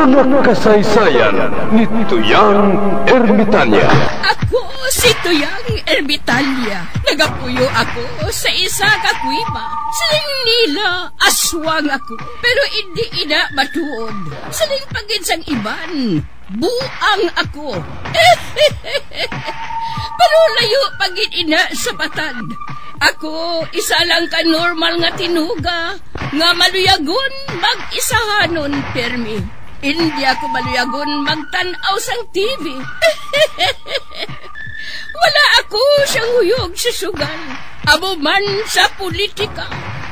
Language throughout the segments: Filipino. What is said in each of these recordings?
Mga Kasaysayan ni Toyang Ermitanya. Ako si Toyang Ermitanya. Nagapuyo ako sa isa kakwima. Saling nila aswang ako, pero hindi ina matuod. Saling paginsang iban, buang ako. Pero layo pagin ina sa patad. Ako, isa lang ka normal nga tinuga, nga maluyagon mag-isahanon, permi. Hindi ako maluyagon magtanaw sang TV. Wala ako siyang huyog sa sugal, abo man sa politika.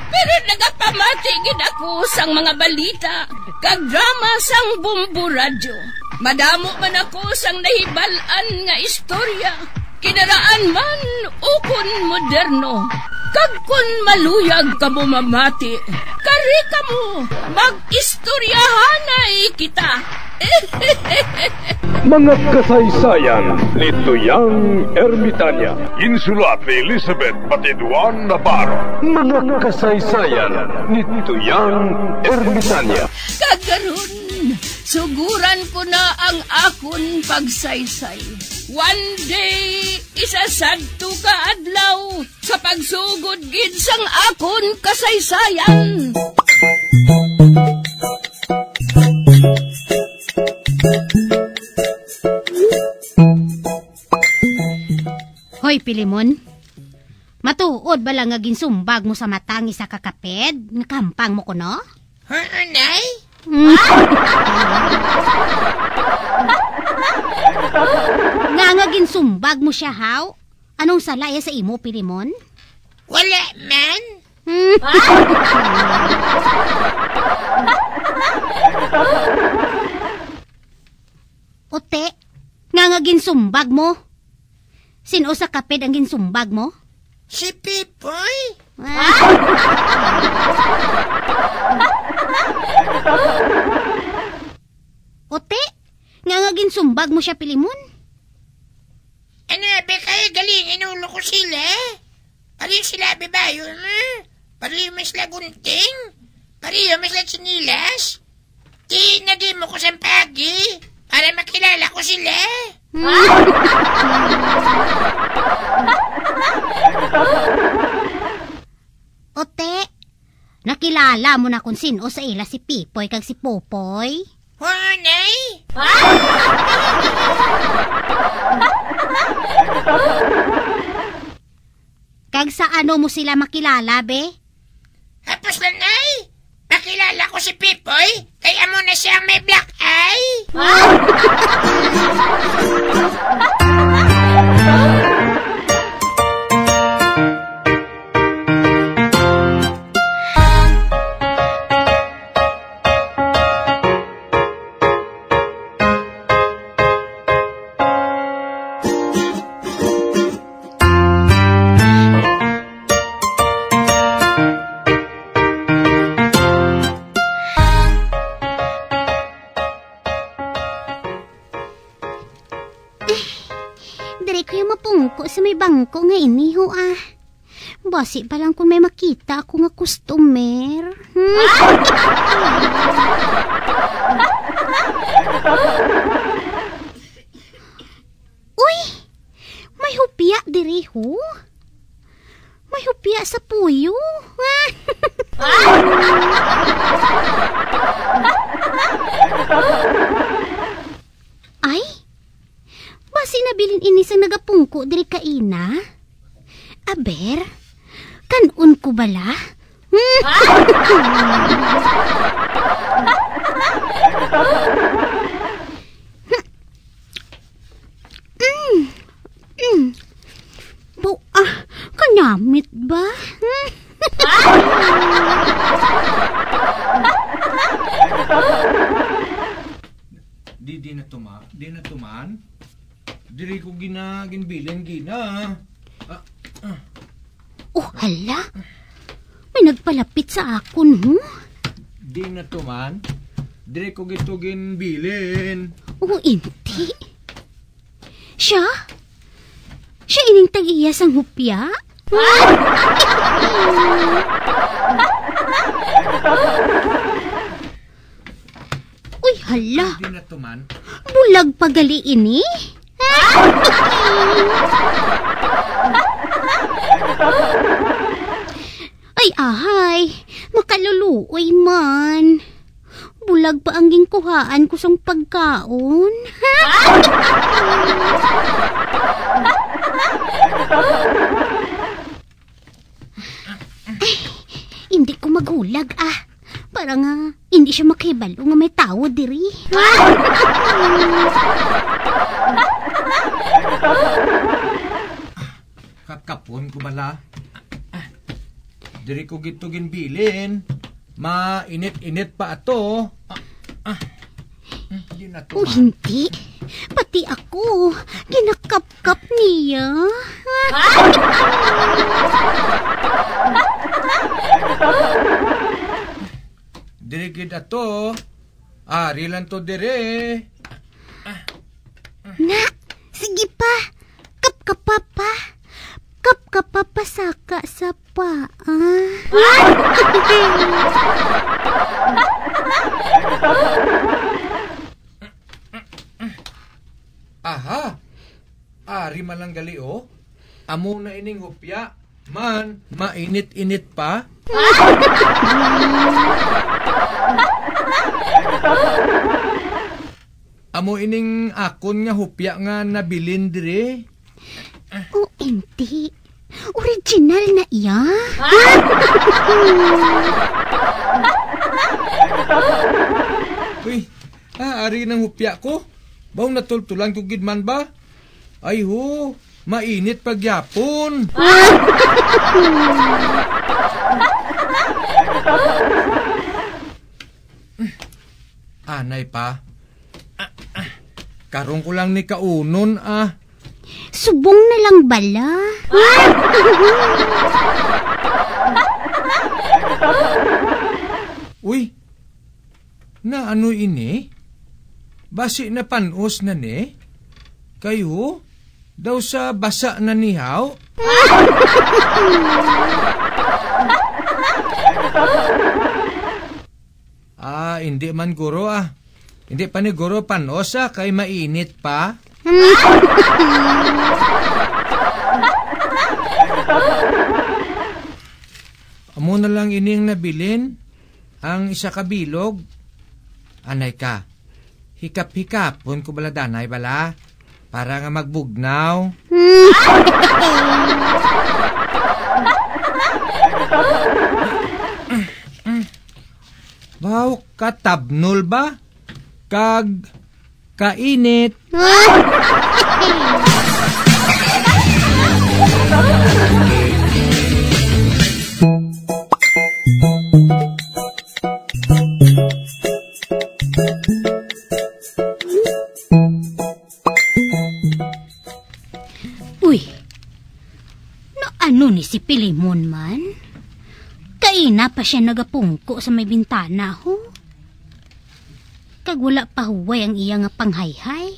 Pero nagapamatigin ako sang mga balita, kagdrama sang Bombo Radyo. Madamo man ako sang nahibalan nga istorya. Kinaraan man, ukon moderno. Kagkon maluyag ka mo mamati. Kari ka mo, mag-istoryahanay kita. Mga Kasaysayan ni Toyang Ermitanya. Insulat ni Elizabeth Batiduan Navarro. Mga Kasaysayan ni Toyang Ermitanya. Kagaroon, suguran ko na ang akon pagsaysay. One day, isasagto ka adlaw sa pagsugod gid sang akon kasaysayan. Hoy, Pilimon. Matuod ba lang nga ginsumbag mo sa matang isa kakaped? Nakampang mo ko, no? Nay? Nangagin sumbag mo siya, haw? Anong salaya sa imo, Pilimon? Wala, man. Ote, nangagin sumbag mo? Sino sa kaped ang ginsumbag mo? Si Pipoy. Ote, nangagin sumbag mo siya, Pilimon? Ano ba kaya galing inulo ko sila? Pariyo sila babayo, pariyo masla gunting, pariyo masla sinilas. Di na di mo ko sampagi para makilala ko sila. Ote, nakilala mo na kung sino sa ila si Pipoy kag si Popoy? Oo, nay. Kag sa ano mo sila makilala, be? Hapos lang, nay. Pakilala ko si Pipoy, kaya mo na siyang may black eye. Bangko nga iniho ah. Basi pa lang kung may makita ako nga customer. Uy! May hupya direho. May hupya sa puyo. Ay! Basi nabilin ini sa nagapungko diri kaina. Aber, kanun ko bala? Buah, kanyamit ba? Di na tuman? Diri ko gina. Oh, hala. May nagpalapit sa akon, huh? Di na to man. Diri ko gito ginbilin. Oh, inti. Siya? Siya ining tag-iya sang hupya? Uy, Hala! Bulag pagali ini? Ay, ahay! Makaluluoy man! Bulag pa ang ginkuhaan ko sa pagkaon. Ay, hindi ko magulag ah. Parang hindi siya makibalo nga may tao diri. Kakapon ko bala. Diri ko gito ginbilin. Mainit-init pa ato. Oh, hindi. Pati ako. Ginakap-kap niya. Dirigid ato. Ari lang to dire. Na, sige pa. Kap-kapapa. Kap-kapapa saka sa paa. Aha. Ari malanggali o. Amo na ining hupya. Man, mainit-init pa. Amo ining akon nga hupya nga nabilin dire. Oh, enti. Original na iya. Uy, ari ng hupya ko. Baong natultulang tugid man ba? Ay ho. Mainit pagyapon. Anay pa. Karong ko lang ni kaunon ah. Subong na lang bala. Uy. Na ano ini? Basi na panos na ni? Kayo? Daw sa basa na nihaw? Ah, hindi man guro ah. Hindi pa ni guro panosa kay mainit pa. Amo na lang ining nabilin ang isa kabilog. Anay ka, hikap-hikap pon ko bala danay bala. Para nga magbugnaw. Baw, katabnol ba? Kag... kainit. Si Pilimon man. Kaina pa siya nagapungko sa may bintana ho. Kag wala pa huway ang iya nga panghayhay.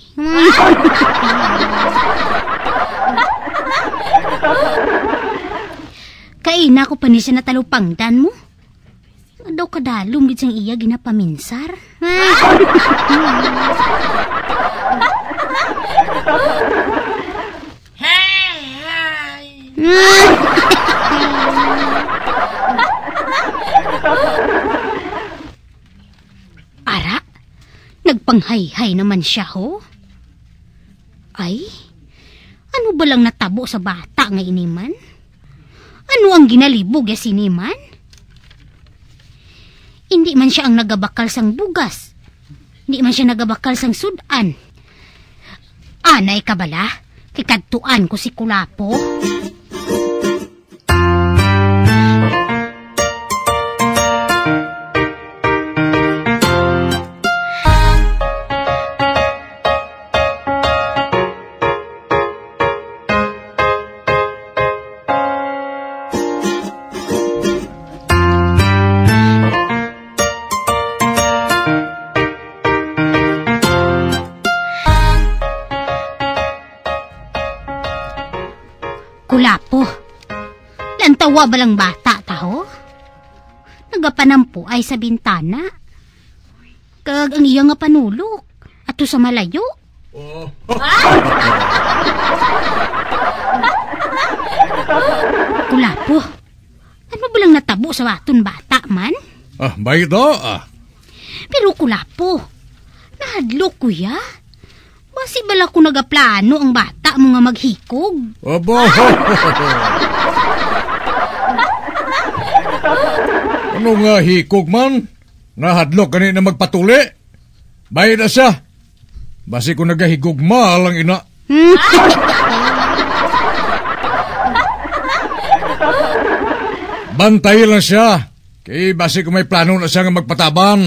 Kaina ko pa ni siya natalupangdan mo. Daw kadalong gitsang iya ginapaminsar. Ara, nagpanghayhay naman siya ho. Ay, ano ba lang natabo sa bata nga iniman? Ano ang ginalibog ya siniman? Hindi man siya ang nagabakal sang bugas. Hindi man siya nagabakal sang sudan. Anay ka bala, kikadtuan ko si Kulapo. Kulapo, lantawa balang bata taho? Nagapanampu ay sa bintana. kag ang iya nga panulok. Ato sa malayo. Oh. Kulapo, ano ba lang natabo sa waton bata man? Ah, bayo do ah. Pero kulapo, nahadlok kuya. Basi bala ko nagaplano ang bata mo nga maghikog. Abo. Ano nga hikog man? Nahadlok gani na magpatuli. Bayo na siya. Basi ko nagahigugma lang ina. Bantay lang siya. Kaya basi ko may plano na siya nga magpataban.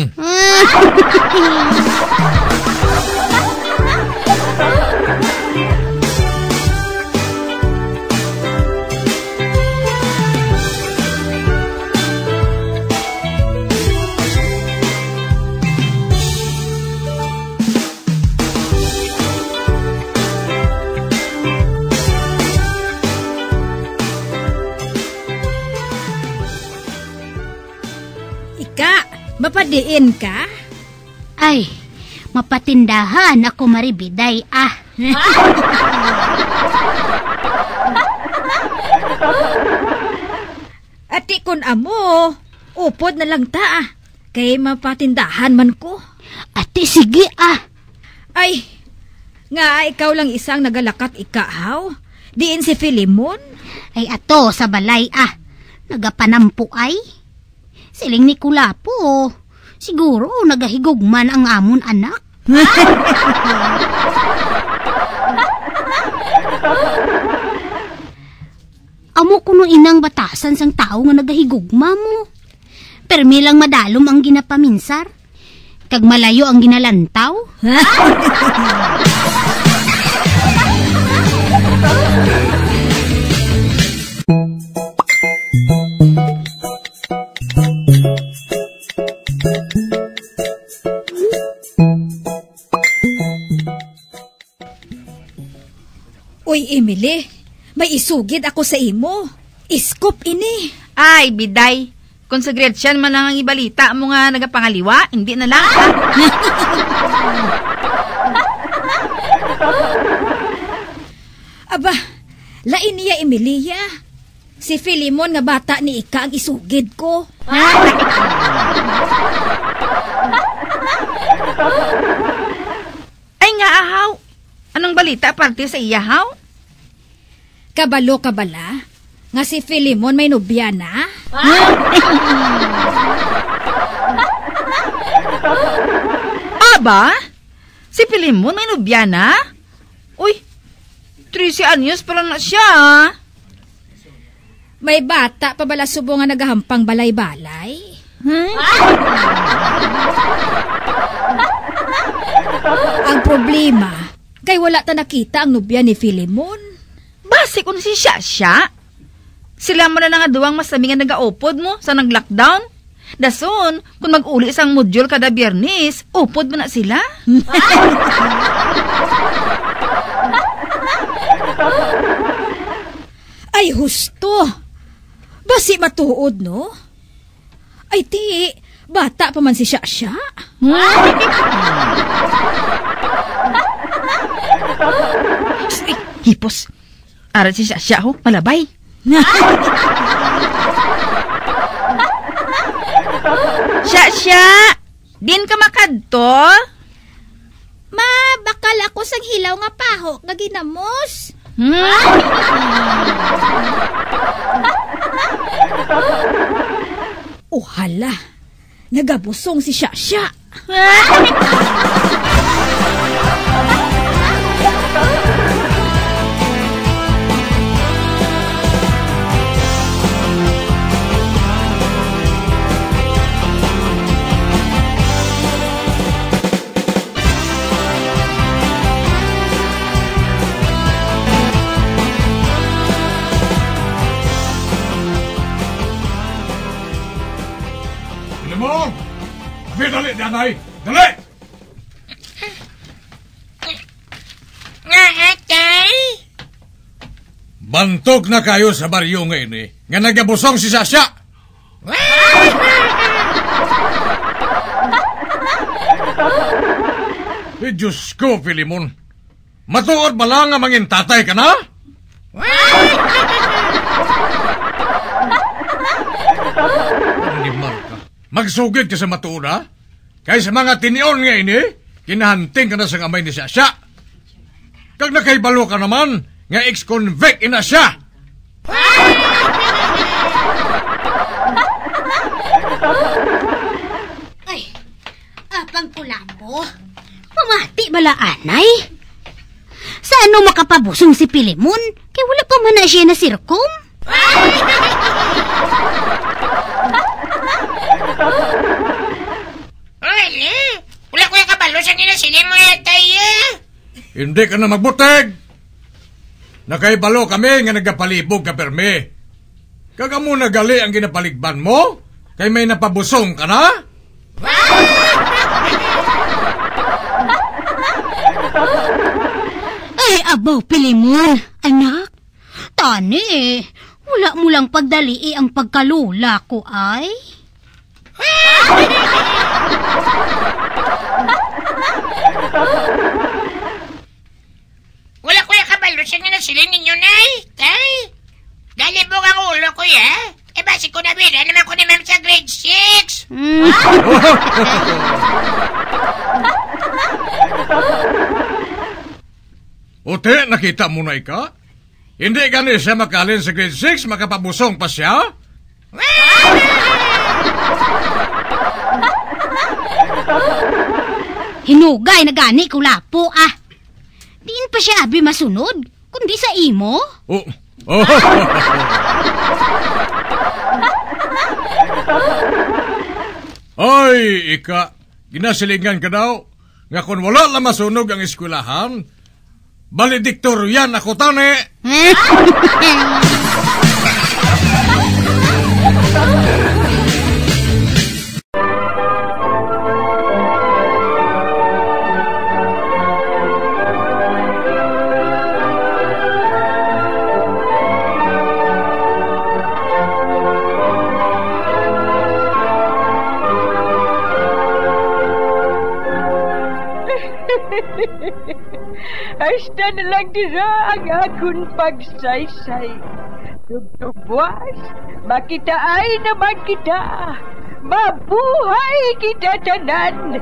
Mapadiin ka? Ay, mapatindahan ako maribiday ah. Ati kun amo, upod na lang ta ah. Kay mapatindahan man ko. Ati sige ah. Ay, nga ikaw lang isang nagalakat ikahaw. Diin si Pilimon. Ay ato sa balay ah. Nagapanampu ay. Siling ni Kulapo, siguro nagahigugman ang amon anak. Amo kuno inang batasan sang tao nga nagahigugma mo. Permi lang madalom ang ginapaminsar, kag malayo ang ginalantaw. Uy, Emily, may isugid ako sa imo. Iskop ini. Ay, biday. Kung sa Gretchen man lang ang ibalita mo nga nagapangaliwa, hindi na lang. Aba, lain niya, Emilia. Si Pilimon nga bata ni Ika ang isugid ko. Ay nga, ahaw. Anong balita parte sa iya, haw? Kabalo-kabala nga si Pilimon may nobya na. Aba? Si Pilimon may nobya na? Uy, Trisianius pala na siya. May bata pa bala subo nga nagahampang balay-balay? Hmm? Ang problema, kay wala ta nakita ang nobya ni Pilimon. Basi kung si Sasha, sila mo na nga duwang mas namingan nag-aupod mo sa nag-lockdown. Dason, kung mag-uli isang module kada Biyernes, upod mo na sila. Ay, husto. Basi matuod, no? Ay, ti, bata pa man si Sasha. Hipos. Arat si Sasha ho, malabay. Sasha, din ka makadto? Ma, bakal ako sang hilaw nga paho, nga ginamos. Oh hala, nagabusong si Sasha. Dali, nanay! Dali! Nga, atay! Bantog na kayo sa baryo ngayon eh. Nga nagabusong si Sasha! Eh, Diyos ko, Pilimon. Matuod malang ang mangin tatay ka na? Animal ka. Magsugid ka sa matuod, ha? Kaysa mga tinion nga ini, kinahanting ka na sa amay ni Sasha. Kag nakaibalo ka naman, nga ex-convict ina siya. Ay, apang kulabo. Mamati balaanay. Sa ano makapabusong si Pilimon? Kaya wala pa man na siya na sirkom. Wala. Wala ko yung kabalusan nila sinimaya tayo. Hindi ka na magbuteg. Nakaibalo kami nga nagapalibog ka perme. Kagamu na gali ang ginapaligban mo? Kay may napabusong ka na? Ay, abaw, Pilimon, anak. Tani eh, wala mo lang pagdali ang pagkalula ko ay. Wala ko yung kabalusan nga nasilin ninyo, Nay. Tay, galibog ang ulo ko, ya. Eh, basi ko na bina naman ko ni Ma'am sa grade 6. Ote, nakita mo na ika? Hindi ganis siya makalin sa grade 6, makapabusong pa siya? Hinugay na gani ko lapo, ah. Diin pa siya abi masunod, kundi sa imo. Oh. Ay, ika, ginasilingan ka daw. Nga kung wala lang masunog ang eskwelahan, balediktor yan ako tani. Hasta na lang dira ang akong pagsaysay. Tugtubuas, makita ay naman kita. Mabuhay kita tanan.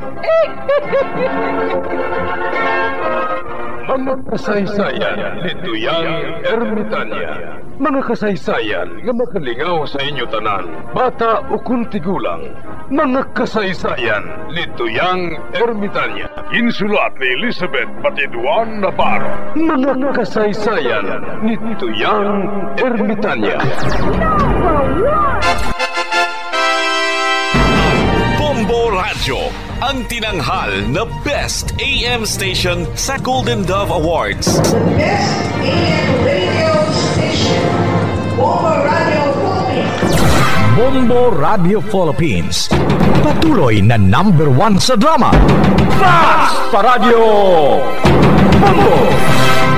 Mga kasaysayan ni Toyang Ermitanya. Mga kasaysayan nga makalingaw sa inyo tanan. Bata o kuntigulang. Mga kasaysayan ni Toyang Ermitanya. Insulat ni Elizabeth Batiduan Navarro. Mga kasaysayan ni Toyang Ermitanya. Bombo Radyo, ang tinanghal na Best AM Station sa Golden Dove Awards. The Best AM Radio Station, Bombo Radio Philippines. Bombo Radio Philippines, patuloy na #1 sa drama. Fast Pa Radio Bombo!